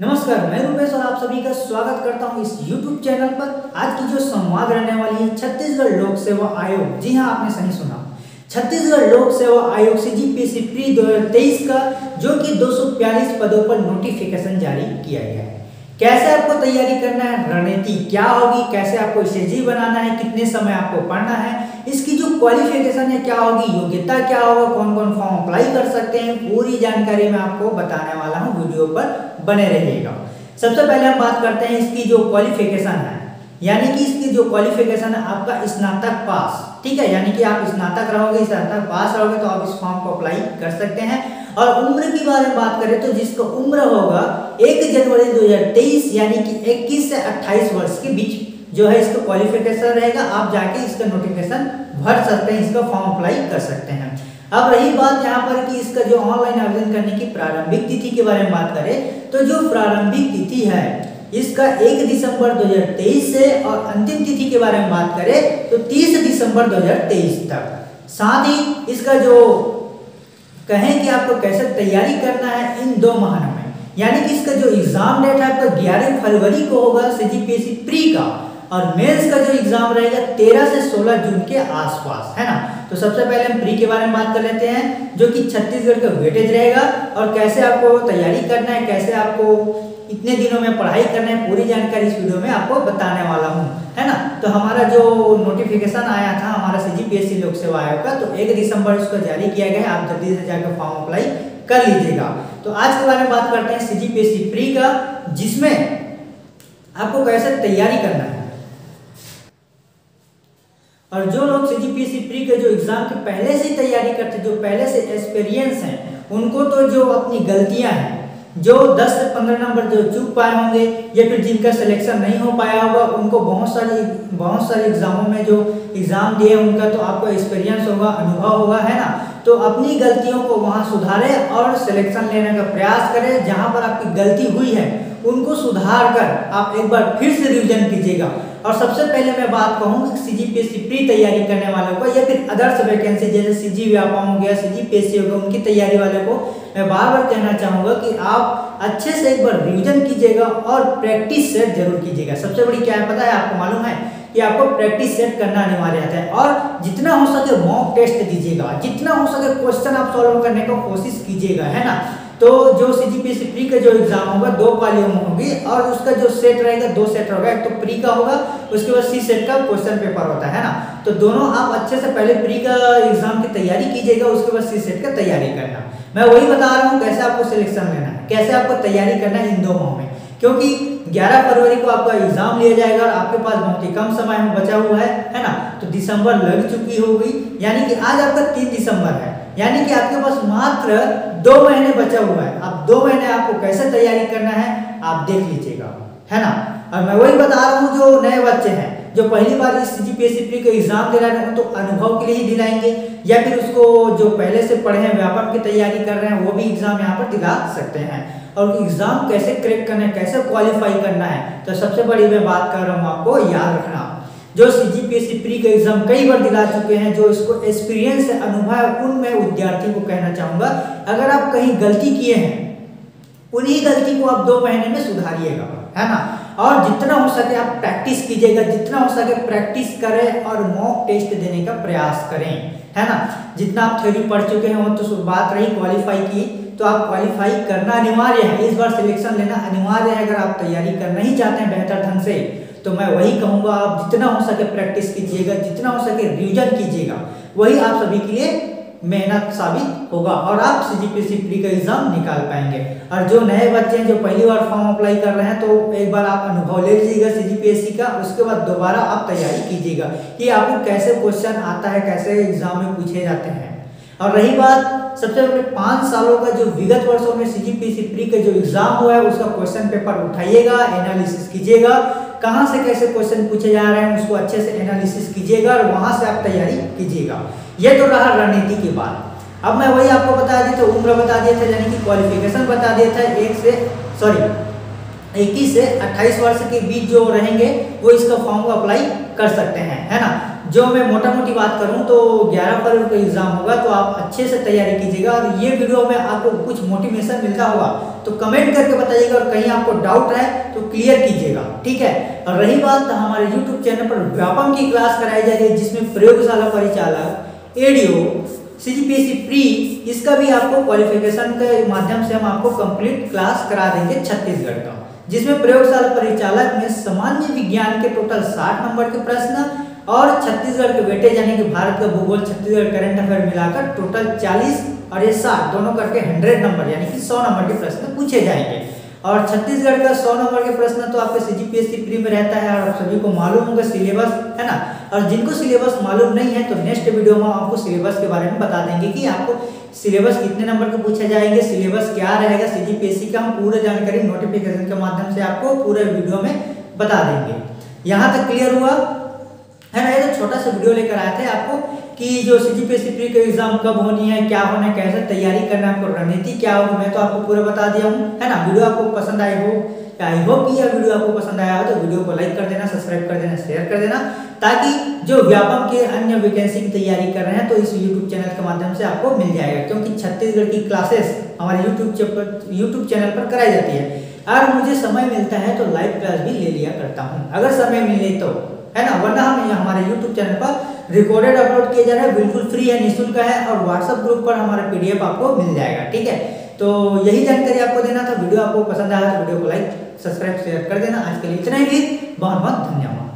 नमस्कार, मैं रूपेश और आप सभी का स्वागत करता हूं इस YouTube चैनल पर। आज की जो संवाद रहने वाली है छत्तीसगढ़ लोक सेवा आयोग। जी हां, आपने सही सुना, छत्तीसगढ़ लोक सेवा आयोग से CPC प्री 2023 का जो कि 242 पदों पर नोटिफिकेशन जारी किया गया है। कैसे आपको तैयारी करना है, रणनीति क्या होगी, कैसे आपको स्ट्रेटजी बनाना है, कितने समय आपको पढ़ना है, इसकी जो क्वालिफिकेशन है क्या होगी, योग्यता क्या होगा, कौन कौन फॉर्म अप्लाई कर सकते हैं, पूरी जानकारी मैं आपको बताने वाला हूँ। वीडियो पर बने रहिएगा। सबसे पहले हम बात करते हैं इसकी जो क्वालिफिकेशन है, यानी कि इसकी जो क्वालिफिकेशन है आपका स्नातक पास, ठीक है, यानी कि आप स्नातक रहोगे, स्नातक पास रहोगे तो आप इस फॉर्म को अप्लाई कर सकते हैं। और उम्र की बारे में बात करें तो जिसका उम्र होगा 1 जनवरी 2023 यानी कि 21 से 28 वर्ष के बीच जो है इसका क्वालिफिकेशन रहेगा। आप जाके इसका नोटिफिकेशन भर सकते हैं, इसका फॉर्म अप्लाई कर सकते हैं। अब रही बात यहाँ पर कि इसका जो ऑनलाइन आवेदन करने की प्रारंभिक तिथि के बारे में बात करें तो जो प्रारंभिक तिथि है इसका 1 दिसंबर 2023 से और अंतिम तिथि के बारे में बात करें तो 30 दिसंबर 2023 तक। साथ ही इसका जो कहें कि आपको कैसे तैयारी करना है इन 2 महीनों में, यानी कि इसका जो एग्जाम डेट है आपका 11 फरवरी को होगा CGPC प्री का, और मेंस का जो एग्जाम रहेगा 13 से 16 जून के आसपास, है ना। तो सबसे पहले हम प्री के बारे में बात कर लेते हैं जो कि छत्तीसगढ़ का वेटेज रहेगा और कैसे आपको तैयारी करना है, कैसे आपको इतने दिनों में पढ़ाई करना है, पूरी जानकारी इस वीडियो में आपको बताने वाला हूँ, है ना। तो हमारा जो नोटिफिकेशन आया था हमारा CGPC लोक सेवा आयोग का, तो 1 दिसंबर इसको जारी किया गया है। आप जल्दी से जाकर फॉर्म अप्लाई कर लीजिएगा। तो आज के बारे में बात करते हैं CGPC प्री का, जिसमें आपको कैसे तैयारी करना है। और जो लोग CGPC प्री के जो एग्ज़ाम की पहले से तैयारी करते, जो पहले से एक्सपीरियंस हैं, उनको तो जो अपनी गलतियां हैं, जो 10 से 15 नंबर जो चूक पाए होंगे या फिर जिनका सिलेक्शन नहीं हो पाया होगा, उनको बहुत सारे एग्ज़ामों में जो एग्ज़ाम दिए उनका तो आपको एक्सपीरियंस होगा, अनुभव होगा, है ना। तो अपनी गलतियों को वहाँ सुधारें और सिलेक्शन लेने का प्रयास करें। जहाँ पर आपकी गलती हुई है उनको सुधार कर आप एक बार फिर से रिवीजन कीजिएगा। और सबसे पहले मैं बात कहूँ कि CGPC प्री तैयारी करने वालों को या फिर अदर्स वैकेंसी जैसे CG व्यापम हो गया, CGPC हो गया, उनकी तैयारी वालों को मैं बार बार कहना चाहूँगा कि आप अच्छे से एक बार रिवीजन कीजिएगा और प्रैक्टिस सेट जरूर कीजिएगा। सबसे बड़ी क्या है पता है, आपको मालूम है कि आपको प्रैक्टिस सेट करना अनिवार्य है, और जितना हो सके मॉक टेस्ट दीजिएगा, जितना हो सके क्वेश्चन आप सॉल्व करने का कोशिश कीजिएगा, है ना। तो जो CGPC प्री का जो एग्जाम होगा 2 पालियों में होगी और उसका जो सेट रहेगा 2 सेट होगा, एक तो प्री का होगा, उसके बाद C सेट का क्वेश्चन पेपर होता है ना। तो दोनों आप अच्छे से पहले प्री का एग्जाम की तैयारी कीजिएगा, उसके बाद C सेट का तैयारी करना। मैं वही बता रहा हूँ कैसे आपको सिलेक्शन लेना है, कैसे आपको तैयारी करना है इन 2 माह में, क्योंकि 11 फरवरी को आपका एग्जाम लिया जाएगा और आपके पास बहुत ही कम समय में बचा हुआ है, है ना। तो दिसंबर लग चुकी होगी, यानी कि आज आपका 3 दिसंबर है, यानी कि आपके पास मात्र 2 महीने बचा हुआ है। आप 2 महीने आपको कैसे तैयारी करना है आप देख लीजिएगा, है ना। और मैं वही बता रहा हूँ जो नए बच्चे हैं, जो पहली बार इस CGPC प्री को एग्जाम दिला रहे हैं तो अनुभव के लिए ही दिलाएंगे, या फिर उसको जो पहले से पढ़े हैं, व्यापम की तैयारी कर रहे हैं, वो भी एग्जाम यहाँ पर दिला सकते हैं। और एग्जाम कैसे क्रैक करना है, कैसे क्वालिफाई करना है, तो सबसे बड़ी मैं बात कर रहा हूँ आपको याद रखना, जो CGPC प्री का एग्जाम कई बार दिला चुके हैं, जो इसको एक्सपीरियंस है, अनुभव है, उनमें विद्यार्थी को कहना चाहूँगा अगर आप कहीं गलती किए हैं उन्हीं गलती को आप 2 महीने में सुधारिएगा, है ना। और जितना हो सके आप प्रैक्टिस कीजिएगा, जितना हो सके प्रैक्टिस करें और मॉक टेस्ट देने का प्रयास करें, है ना। जितना आप थ्योरी पढ़ चुके हों, तो बात रही क्वालिफाई की, तो आप क्वालिफाई करना अनिवार्य है, इस बार सिलेक्शन लेना अनिवार्य है। अगर आप तैयारी करना ही चाहते हैं बेहतर ढंग से, तो मैं वही कहूँगा आप जितना हो सके प्रैक्टिस कीजिएगा, जितना हो सके रिवीजन कीजिएगा, वही आप सभी के लिए मेहनत साबित होगा और आप CGPC प्री का एग्जाम निकाल पाएंगे। और जो नए बच्चे हैं, जो पहली बार फॉर्म अप्लाई कर रहे हैं, तो एक बार आप अनुभव ले लीजिएगा CGPC का, उसके बाद दोबारा आप तैयारी कीजिएगा कि आपको कैसे क्वेश्चन आता है, कैसे एग्जाम में पूछे जाते हैं। और रही बात सबसे पहले 5 सालों का जो विगत वर्षों में CGPC प्री का जो एग्जाम हुआ है उसका क्वेश्चन पेपर उठाइएगा, एनालिसिस कीजिएगा, कहाँ से कैसे क्वेश्चन पूछे जा रहे हैं उसको अच्छे से एनालिसिस कीजिएगा और वहाँ से आप तैयारी कीजिएगा। ये तो रहा रणनीति की बात। अब मैं वही आपको बता दिया था, उम्र बता दिया था, यानी कि क्वालिफिकेशन बता दिया था 21 से 28 वर्ष के बीच जो रहेंगे वो इसका फॉर्म को अप्लाई कर सकते हैं, है ना। जो मैं मोटा मोटी बात करूं तो 11 फरवरी को एग्ज़ाम होगा, तो आप अच्छे से तैयारी कीजिएगा। और ये वीडियो में आपको कुछ मोटिवेशन मिलता होगा तो कमेंट करके बताइएगा, और कहीं आपको डाउट रहे तो क्लियर कीजिएगा, ठीक है। और रही बात हमारे यूट्यूब चैनल पर व्यापम की क्लास कराई जा रही है, जिसमें प्रयोगशाला परिचालक, ADEO, CGPSC प्री, इसका भी आपको क्वालिफिकेशन के माध्यम से हम आपको कंप्लीट क्लास करा देंगे छत्तीसगढ़ का, जिसमें प्रयोगशाला परिचालक में सामान्य विज्ञान के टोटल 60 नंबर के प्रश्न और छत्तीसगढ़ के वेटेज यानी कि भारत का भूगोल, छत्तीसगढ़ करंट अफेयर मिलाकर टोटल 40 और ये 60 दोनों करके 100 नंबर यानी कि 100 नंबर के प्रश्न पूछे जाएंगे। और छत्तीसगढ़ का 100 नंबर के प्रश्न तो आपके CGPSC प्री में रहता है, और आप सभी को मालूम होगा सिलेबस, है ना। और जिनको सिलेबस मालूम नहीं है तो नेक्स्ट वीडियो में आपको सिलेबस के बारे में बता देंगे कि आपको सिलेबस कितने नंबर के पूछे जाएंगे, सिलेबस क्या रहेगा CGPSC का, हम पूरा जानकारी नोटिफिकेशन के माध्यम से आपको पूरे वीडियो में बता देंगे। यहाँ तक क्लियर हुआ, है ना। ये तो छोटा सा वीडियो लेकर आए थे आपको कि जो CGPSC प्री का एग्जाम कब होनी है, क्या होना है, कैसे तैयारी करना है, आपको रणनीति क्या होगी, मैं तो आपको पूरा बता दिया हूँ, है ना। वीडियो आपको पसंद आई हो, आई होप कि यह वीडियो आपको पसंद आया हो तो वीडियो को लाइक कर देना, सब्सक्राइब कर देना, शेयर कर देना, ताकि जो व्यापम के अन्य वैकेंसी की तैयारी कर रहे हैं तो इस यूट्यूब चैनल के माध्यम से आपको मिल जाएगा, क्योंकि छत्तीसगढ़ की क्लासेस हमारे यूट्यूब चैनल पर कराई जाती है। अगर मुझे समय मिलता है तो लाइव क्लास भी ले लिया करता हूँ, अगर समय मिले तो, है ना। वरना हम हमारे यूट्यूब चैनल पर रिकॉर्डेड अपलोड किया जा रहा है, बिल्कुल फ्री है, निःशुल्क है, और व्हाट्सएप ग्रुप पर हमारा PDF आपको मिल जाएगा, ठीक है। तो यही जानकारी आपको देना था। वीडियो आपको पसंद आया तो वीडियो को लाइक, सब्सक्राइब, शेयर कर देना। आज के लिए इतना ही, बहुत बहुत धन्यवाद।